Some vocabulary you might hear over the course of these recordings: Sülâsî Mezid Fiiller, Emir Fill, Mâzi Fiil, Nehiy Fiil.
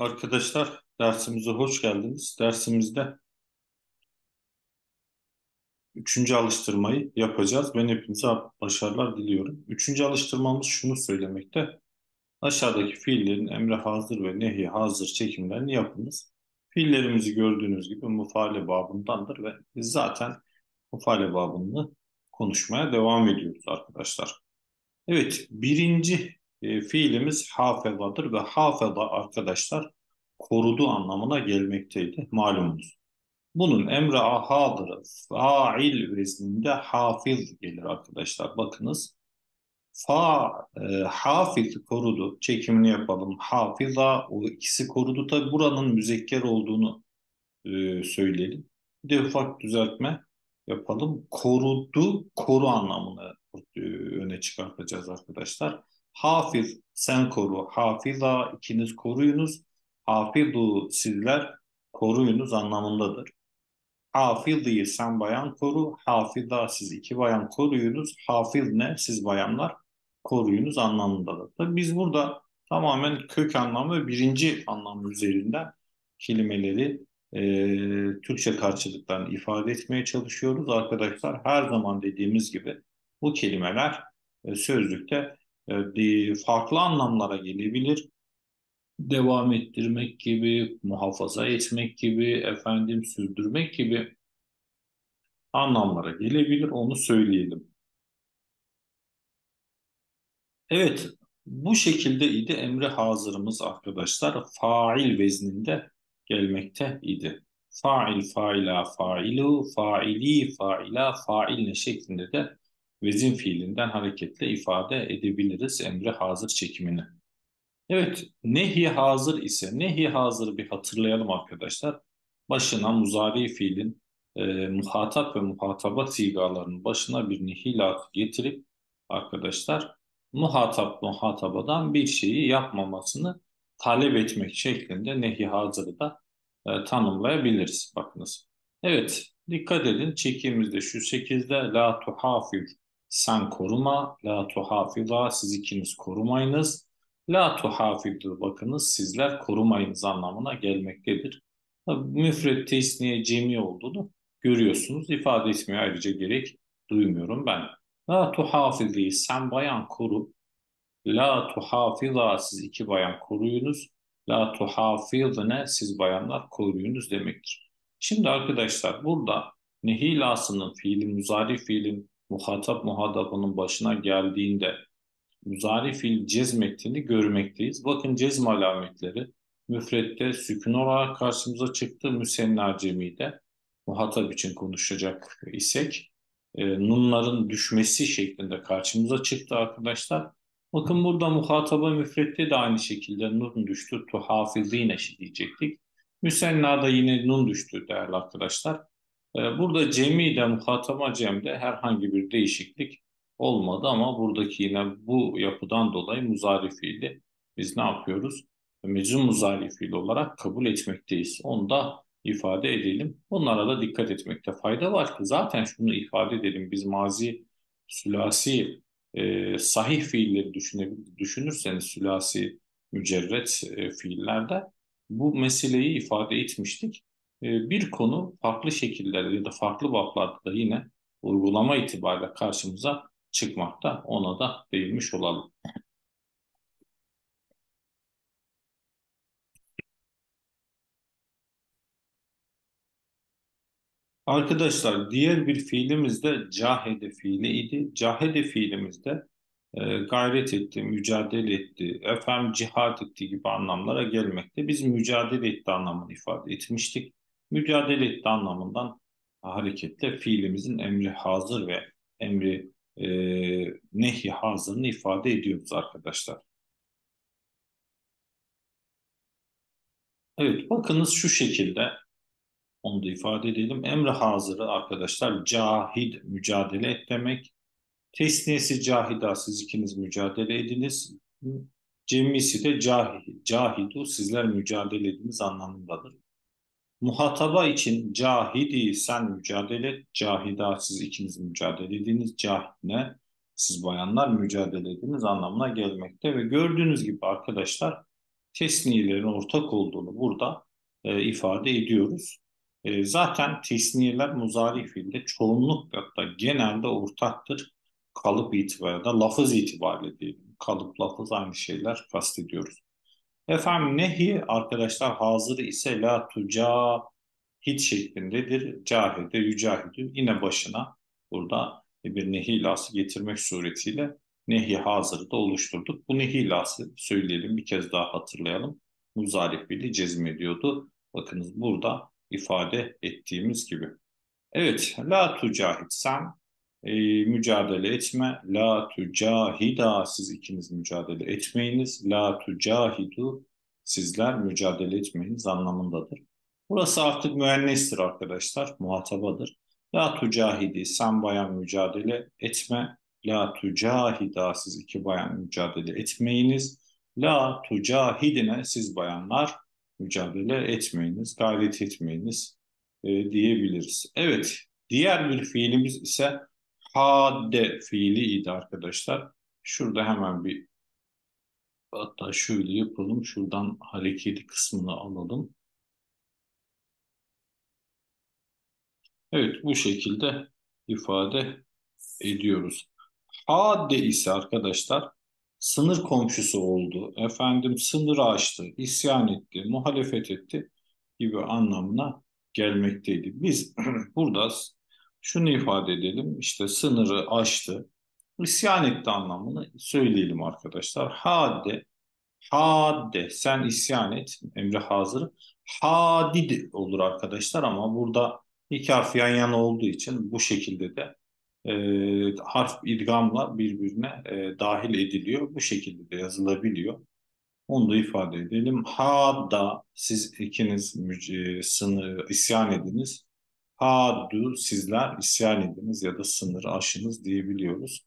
Arkadaşlar dersimize hoş geldiniz. Dersimizde 3. alıştırmayı yapacağız. Ben hepinize başarılar diliyorum. 3. alıştırmamız şunu söylemekte. Aşağıdaki fiillerin emre hazır ve nehi hazır çekimlerini yapınız. Fiillerimizi gördüğünüz gibi mufâ'ale babındandır ve biz zaten mufâ'ale babını konuşmaya devam ediyoruz arkadaşlar. Evet, birinci fiilimiz hafızadır ve hafıza arkadaşlar korudu anlamına gelmekteydi malumunuz. Bunun emre ahadırı fail vezninde hafız gelir arkadaşlar. Bakınız hafız korudu, çekimini yapalım, hafıza, o ikisi korudu. Tabi buranın müzekker olduğunu söyleyelim, bir de ufak düzeltme yapalım. Korudu, koru anlamını öne çıkartacağız arkadaşlar. Hafız, sen koru. Hafiza, ikiniz koruyunuz. Hafizu, sizler koruyunuz anlamındadır. Hafizi, sen bayan koru. Hafiza, siz iki bayan koruyunuz. Hafiz ne? Siz bayanlar koruyunuz anlamındadır. Tabii biz burada tamamen kök anlamı, birinci anlamı üzerinden kelimeleri Türkçe karşılıklarını ifade etmeye çalışıyoruz arkadaşlar. Her zaman dediğimiz gibi bu kelimeler sözlükte farklı anlamlara gelebilir. Devam ettirmek gibi, muhafaza etmek gibi, efendim sürdürmek gibi anlamlara gelebilir. Onu söyleyelim. Evet, bu şekilde idi emri hazırımız arkadaşlar. Fail vezninde gelmekte idi. Fail, faila, failu, faili, faila, failine şeklinde de vezin fiilinden hareketle ifade edebiliriz emri hazır çekimini. Evet, nehi hazır ise, nehi hazır bir hatırlayalım arkadaşlar. Başına muzari fiilin muhatap ve muhataba sigalarının başına bir nehi lakı getirip arkadaşlar muhatap muhatabadan bir şeyi yapmamasını talep etmek şeklinde nehi hazırı da tanımlayabiliriz. Bakınız. Evet, dikkat edin çekimimizde şu şekilde la tuhafir, sen koruma, la tuhafiza, siz ikiniz korumayınız, la tuhafidü, bakınız sizler korumayınız anlamına gelmektedir. Müfret, tesniye, cemi olduğunu görüyorsunuz. İfade etmeye ayrıca gerek duymuyorum ben. La tuhafizi, sen bayan koru, la tuhafiza, siz iki bayan koruyunuz, la tuhafidne, siz bayanlar koruyunuz demektir. Şimdi arkadaşlar burada nehilasının fiili, muzari fiilin muhatap muhatabının başına geldiğinde muzari fiil cezmettiğini görmekteyiz. Bakın cezm alametleri müfrette sükun olarak karşımıza çıktı. Müsenna cemide muhatap için konuşacak isek nunların düşmesi şeklinde karşımıza çıktı arkadaşlar. Bakın burada muhataba müfrette de aynı şekilde nun düştü. Tuhafizine diyecektik. Müsenna'da yine nun düştü değerli arkadaşlar. Burada cemi de muhatama cemde herhangi bir değişiklik olmadı ama buradaki yine bu yapıdan dolayı muzari fiili biz ne yapıyoruz? Meczum muzari fiil olarak kabul etmekteyiz. Onu da ifade edelim. Bunlara da dikkat etmekte fayda var ki zaten şunu ifade edelim. Biz mazi, sülasi, sahih fiilleri düşünürseniz sülasi, mücerret fiillerde bu meseleyi ifade etmiştik. Bir konu farklı şekillerde ya da farklı baplarda da yine uygulama itibariyle karşımıza çıkmakta. Ona da değinmiş olalım. Arkadaşlar diğer bir fiilimiz de cahede fiili idi. Cahede fiilimizde gayret etti, mücadele etti, efendim cihad etti gibi anlamlara gelmekte. Biz mücadele etti anlamını ifade etmiştik. Mücadele etti anlamından hareketle fiilimizin emri hazır ve emri nehi hazırını ifade ediyoruz arkadaşlar. Evet, bakınız şu şekilde onu da ifade edelim. Emri hazırı arkadaşlar cahid, mücadele et demek. Tesniyesi cahida, siz ikiniz mücadele ediniz. Cemisi de cahidu, sizler mücadele ediniz anlamındadır. Muhataba için cahidi, sen mücadele et, cahida, siz ikiniz mücadele ediniz, cahidne, siz bayanlar mücadele ediniz anlamına gelmekte. Ve gördüğünüz gibi arkadaşlar tesniyelerin ortak olduğunu burada ifade ediyoruz. Zaten tesniyeler muzari fiilde çoğunluk hatta genelde ortaktır. Kalıp itibariyle, lafız itibariyle diyelim. Kalıp, lafız aynı şeyler kastediyoruz. Efendim nehi arkadaşlar hazır ise la tuca hit şeklindedir. Cahide, yücahidü yine başına burada bir nehi ilası getirmek suretiyle nehi hazırı da oluşturduk. Bu nehi ilası söyleyelim bir kez daha hatırlayalım. Muzari fiili cezmediyordu. Bakınız burada ifade ettiğimiz gibi. Evet la tucahid sen mücadele etme. La tucahida siz ikiniz mücadele etmeyiniz. La tucahidu sizler mücadele etmeyiniz anlamındadır. Burası artık müennestir arkadaşlar. Muhatabadır. La tucahidi sen bayan mücadele etme. La tucahida siz iki bayan mücadele etmeyiniz. La tucahidine siz bayanlar mücadele etmeyiniz, gayret etmeyiniz diyebiliriz. Evet, diğer bir fiilimiz ise hadde fiiliydi arkadaşlar. Şurada hemen bir hatta şöyle yapalım. Şuradan hareketi kısmını alalım. Evet, bu şekilde ifade ediyoruz. Hadde ise arkadaşlar sınır komşusu oldu, efendim sınırı aştı, isyan etti, muhalefet etti gibi anlamına gelmekteydi. Biz burada şunu ifade edelim, işte sınırı aştı, isyan etti anlamını söyleyelim arkadaşlar. Hadde, hadde, sen isyan et, emri hazırı, hadid olur arkadaşlar ama burada iki harf yan yana olduğu için bu şekilde de harf idgamla birbirine dahil ediliyor. Bu şekilde de yazılabiliyor. Onu da ifade edelim. Hadda siz ikiniz isyan ediniz. Haddu sizler isyan ediniz ya da sınır aşınız diyebiliyoruz.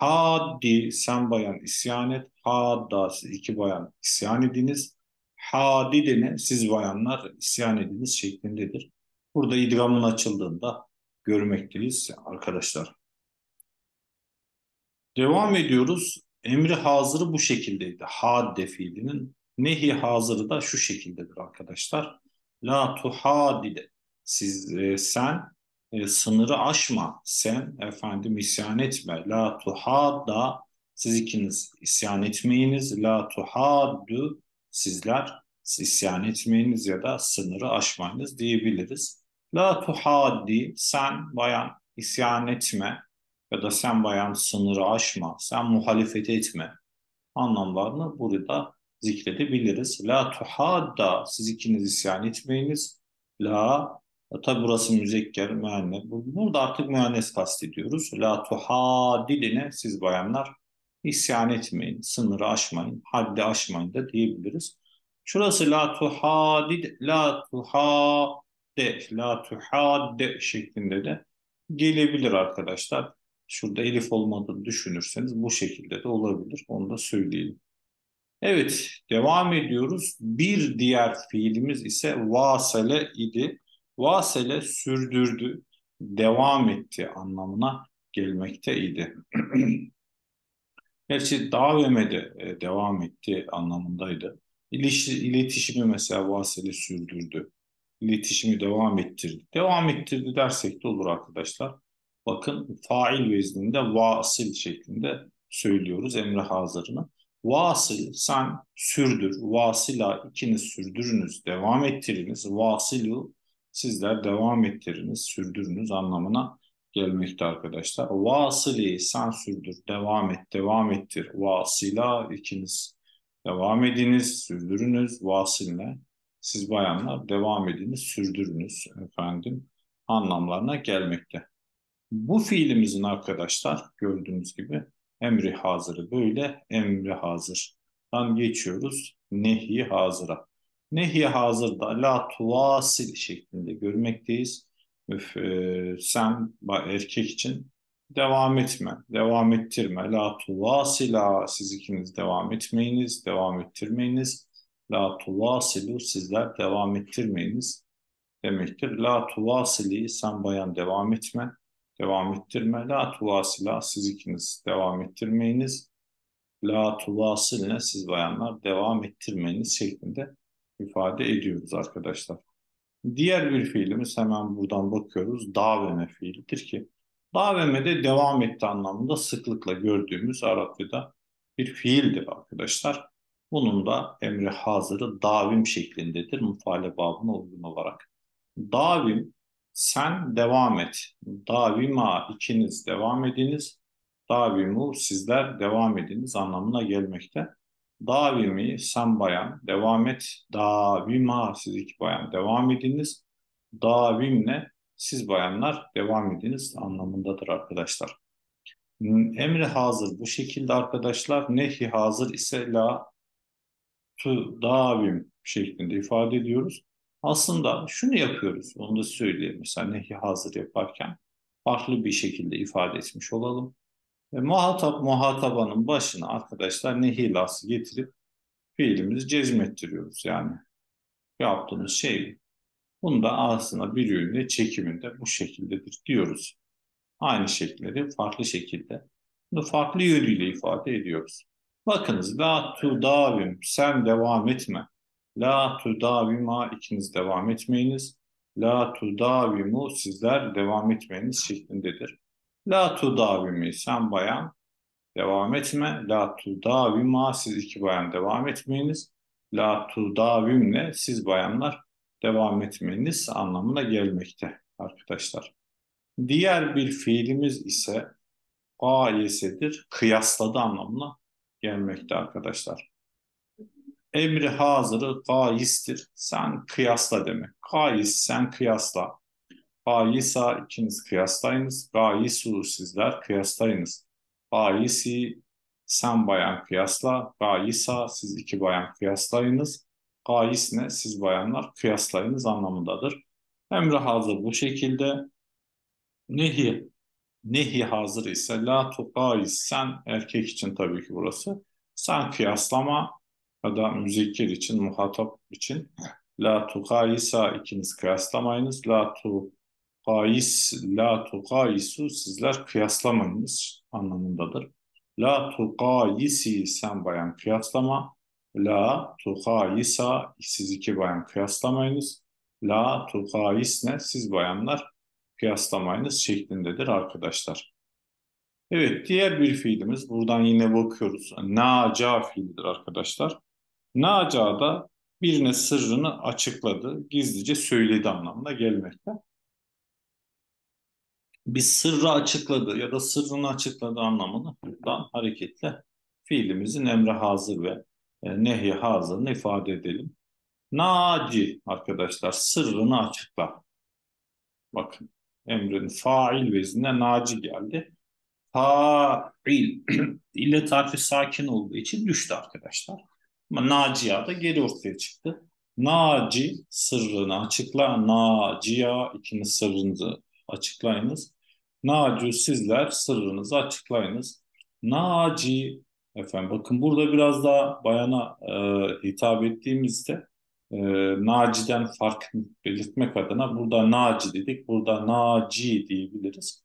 Haddi sen bayan isyan et. Hadda siz iki bayan isyan ediniz. Hadidine siz bayanlar isyan ediniz şeklindedir. Burada idgamın açıldığında görmekteyiz arkadaşlar. Devam ediyoruz. Emri hazırı bu şekildeydi. Hadde fiilinin. Nehi hazırı da şu şekildedir arkadaşlar. La tuhadide. Siz, sen sınırı aşma. Sen efendim isyan etme. La tuhadda. Siz ikiniz isyan etmeyiniz. La tuhaddu. Sizler isyan etmeyiniz ya da sınırı aşmayınız diyebiliriz. La tuhaddi, sen bayan isyan etme ya da sen bayan sınırı aşma, sen muhalefet etme anlamlarını burada zikredebiliriz. La tuhadda, siz ikiniz isyan etmeyiniz. La, tabi burası müzekker, müennes. Burada artık müennes kastediyoruz. La tuhadiline, siz bayanlar isyan etmeyin, sınırı aşmayın, haddi aşmayın da diyebiliriz. Şurası la tuhadid, la tuhadid. La tuhadde şeklinde de gelebilir arkadaşlar. Şurada elif olmadığını düşünürseniz bu şekilde de olabilir. Onu da söyleyelim. Evet, devam ediyoruz. Bir diğer fiilimiz ise vasale idi. Vasale sürdürdü, devam etti anlamına gelmekteydi. Gerçi davemede devam etti anlamındaydı. İletişimi mesela vasale sürdürdü. İletişimi devam ettirdi. Devam ettirdi dersek de olur arkadaşlar. Bakın fail vezninde vasıl şeklinde söylüyoruz emri hazırını. Vasıl sen sürdür. Vasila ikiniz sürdürünüz. Devam ettiriniz. Vasilu sizler devam ettiriniz. Sürdürünüz anlamına gelmekte arkadaşlar. Vasili sen sürdür. Devam et. Devam ettir. Vasila ikiniz devam ediniz. Sürdürünüz. Vasille siz bayanlar devam ediniz, sürdürünüz efendim anlamlarına gelmekte. Bu fiilimizin arkadaşlar gördüğünüz gibi emri hazırı böyle, emri hazırdan geçiyoruz nehi hazıra. Nehi hazırda la tuvasil şeklinde görmekteyiz. Sen erkek için devam etme, devam ettirme. La tuvasila siz ikiniz devam etmeyiniz, devam ettirmeyiniz. La tuvasilu sizler devam ettirmeyiniz demektir. La tuvasili sen bayan devam etme, devam ettirme. La tuvasila siz ikiniz devam ettirmeyiniz. la tuvasılne, siz bayanlar devam ettirmeniz şeklinde ifade ediyoruz arkadaşlar. Diğer bir fiilimiz, hemen buradan bakıyoruz, daveme fiilidir ki daveme'de devam etti anlamında sıklıkla gördüğümüz Arapçada bir fiildir arkadaşlar. Bunun da emri hazırı davim şeklindedir Mufâ'ale Bâbı'na uygun olarak. Davim, sen devam et. Davima, ikiniz devam ediniz. Davimu, sizler devam ediniz anlamına gelmekte. Davimi, sen bayan devam et. Davima, siz iki bayan devam ediniz. Davimle, siz bayanlar devam ediniz anlamındadır arkadaşlar. Emri hazır bu şekilde arkadaşlar. Nehi hazır ise la tu davim şeklinde ifade ediyoruz. Aslında şunu yapıyoruz, onu da söyleyeyim. Mesela nehi hazır yaparken farklı bir şekilde ifade etmiş olalım. Muhatap, muhatabanın başına arkadaşlar nehi lası getirip fiilimizi cezmettiriyoruz. Yani yaptığımız şey bunu da aslında bir ürünle çekiminde bu şekildedir diyoruz. Aynı şekilleri farklı şekilde, bunu farklı yönüyle ifade ediyoruz. Bakınız, la tudavim, sen devam etme. La tudavima, ikiniz devam etmeyiniz. La tudavimu, sizler devam etmeyiniz şeklindedir. La tudavimi, sen bayan devam etme. La tudavima, siz iki bayan devam etmeyiniz. La tudavimle, siz bayanlar devam etmeyiniz anlamına gelmekte arkadaşlar. Diğer bir fiilimiz ise gayesedir, kıyasladı anlamına gelmekte arkadaşlar. Emri hazırı gayistir, sen kıyasla demek. Gayis, sen kıyasla. Gayisa, ikiniz kıyaslayınız. Gayisu, sizler kıyaslayınız. Gayisi, sen bayan kıyasla. Gayisa, siz iki bayan kıyaslayınız. Gayis ne, siz bayanlar kıyaslayınız anlamındadır. Emri hazır bu şekilde. Nehi hazır ise la tuqayis, sen erkek için tabii ki burası. Sen kıyaslama ya da müzekker için, muhatap için. La tuqayisa, ikiniz kıyaslamayınız. La tuqayis, la tuqayisu, sizler kıyaslamayınız anlamındadır. La tuqayisi, sen bayan kıyaslama. La tuqayisa, siz iki bayan kıyaslamayınız. La tuqayisne, siz bayanlar kıyaslamayınız şeklindedir arkadaşlar. Evet, diğer bir fiilimiz, buradan yine bakıyoruz, naca fiildir arkadaşlar. Naca da birine sırrını açıkladı, gizlice söyledi anlamına gelmekte. Bir sırrı açıkladı ya da sırrını açıkladı anlamını buradan hareketle fiilimizin emre hazır ve nehi hazırını ifade edelim. Naci arkadaşlar, sırrını açıkla. Bakın, emrin fail vezinde naci geldi. Fail ile tarfi sakin olduğu için düştü arkadaşlar. Ama naciya da geri ortaya çıktı. Naci, sırrını açıkla. Naciya, ikiniz sırrınızı açıklayınız. Nacu, sizler sırrınızı açıklayınız. Naci, efendim bakın burada biraz daha bayana hitap ettiğimizde Naci'den fark belirtmek adına burada Naci dedik, burada Naci diyebiliriz.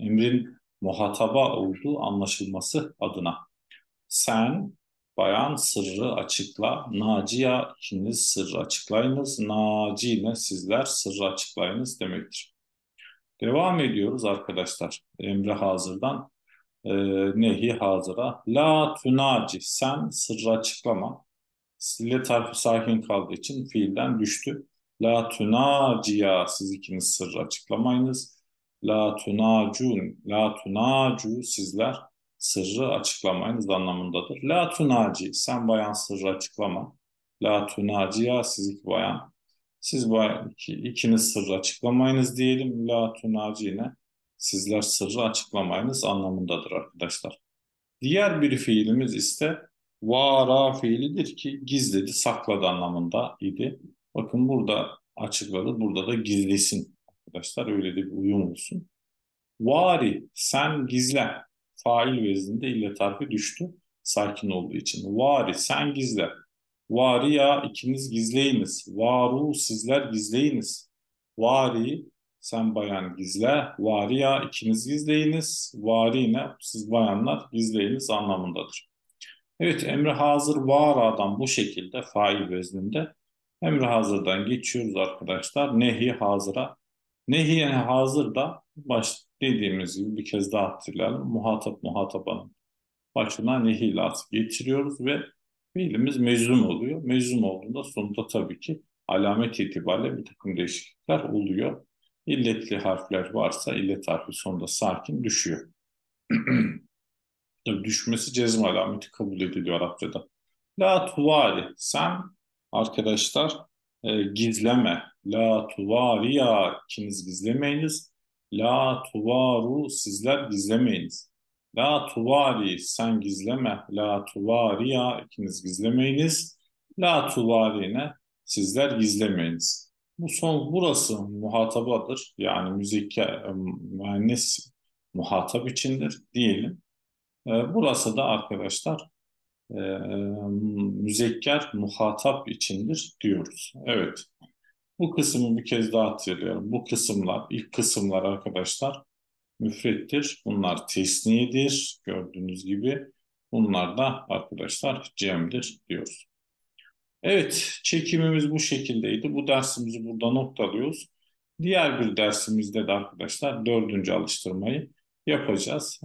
Emrin muhataba olduğu anlaşılması adına. Sen bayan sırrı açıkla. Naciye, ikiniz sırrı açıklayınız. Naci'ne, sizler sırrı açıklayınız demektir. Devam ediyoruz arkadaşlar. Emre hazırdan nehi hazıra. La tunaci, sen sırrı açıklama. Sille tarfi sakin kaldığı için fiilden düştü. La tunaciya, siz ikiniz sırrı açıklamayınız. La tunacun, la tunacu, sizler sırrı açıklamayınız anlamındadır. La tunaci, sen bayan sırrı açıklama. La tunaciya, siz iki bayan, siz bayan ikiniz sırrı açıklamayınız diyelim. La tunacine, sizler sırrı açıklamayınız anlamındadır arkadaşlar. Diğer bir fiilimiz ise vara fiilidir ki gizledi, sakladı anlamında idi. Bakın burada açıkladı, burada da gizlesin arkadaşlar, öyle de bir uyum olsun. Vari, sen gizle. Fail vezninde ile tarfi düştü sakin olduğu için. Vari, sen gizle. Variya, ikiniz gizleyiniz. Varu, sizler gizleyiniz. Vari, sen bayan gizle. Variya, ikiniz gizleyiniz. Varine, siz bayanlar gizleyiniz anlamındadır. Evet, emri hazır vara'dan bu şekilde fail vezninde emri hazırdan geçiyoruz arkadaşlar. Nehi hazıra. Nehi hazır da baş dediğimiz gibi bir kez daha hatırlayalım. Muhatap muhatabanın başına nehi ilatı getiriyoruz ve fiilimiz meczum oluyor. Meczum olduğunda sonunda tabii ki alamet itibariyle bir takım değişiklikler oluyor. İlletli harfler varsa illet harfi sonunda sakin düşüyor. Düşmesi cezm alameti kabul ediliyor Arapçada. La tuvali. Sen arkadaşlar gizleme. La tuvari ya. İkiniz gizlemeyiniz. La tuvaru. Sizler gizlemeyiniz. La tuvari. Sen gizleme. La tuvari ya. İkiniz gizlemeyiniz. La tuvarine. Sizler gizlemeyiniz. Bu son burası muhatabadır. Yani müzekker müennes muhatap içindir diyelim. Burası da arkadaşlar müzekker muhatap içindir diyoruz. Evet. Bu kısmı bir kez daha hatırlayalım. Bu kısımlar, ilk kısımlar arkadaşlar müfrettir. Bunlar tesniyedir. Gördüğünüz gibi bunlar da arkadaşlar cem'dir diyoruz. Evet, çekimimiz bu şekildeydi. Bu dersimizi burada noktalıyoruz. Diğer bir dersimizde de arkadaşlar 4. alıştırmayı yapacağız.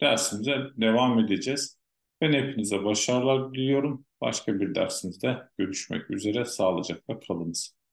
Dersimize devam edeceğiz. Ben hepinize başarılar diliyorum. Başka bir dersimizde görüşmek üzere. Sağlıcakla kalınız.